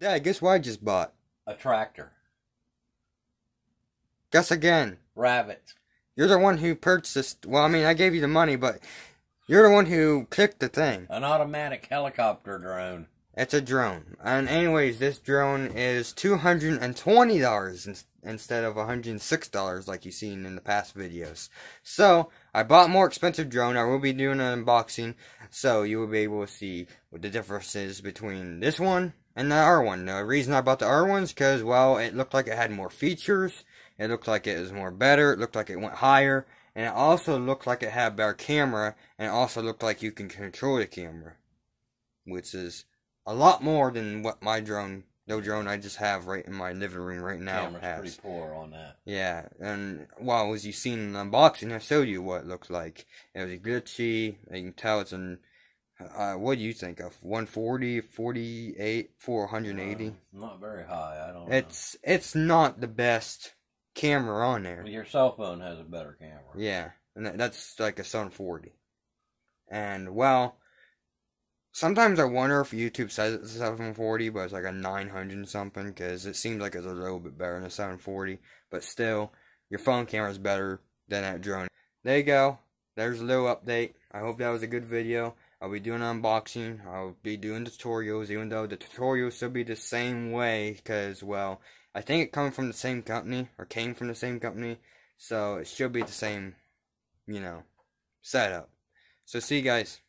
Yeah, guess what I just bought? A tractor. Guess again. Rabbits. You're the one who purchased... Well, I mean, I gave you the money, but... You're the one who kicked the thing. An automatic helicopter drone. It's a drone. And anyways, this drone is $220 instead of $106 like you've seen in the past videos. So, I bought a more expensive drone. I will be doing an unboxing. So, you will be able to see what the difference is between this one and the R1. The reason I bought the R1 is because, well, it looked like it had more features. It looked like it was more better. It looked like it went higher. And it also looked like it had a better camera, and it also looked like you can control the camera, which is a lot more than what my drone, no drone I just have right in my living room right now has. Camera's pretty poor on that. Yeah, and well, as you seen in the unboxing, I showed you what it looked like. It was glitchy. You can tell it's an. What do you think of 140, 48, 480? Not very high. I don't. It's not the best camera on there. Your cell phone has a better camera. Yeah, and that's like a Sony 40. And well, sometimes I wonder if YouTube says it's a 740, but it's like a 900 and something, because it seems like it's a little bit better than a 740. But still, your phone camera is better than that drone. There you go. There's a little update. I hope that was a good video. I'll be doing an unboxing. I'll be doing tutorials, even though the tutorials still be the same way, because well, I think it comes from the same company, or came from the same company, so it should be the same, you know, setup. So see you guys.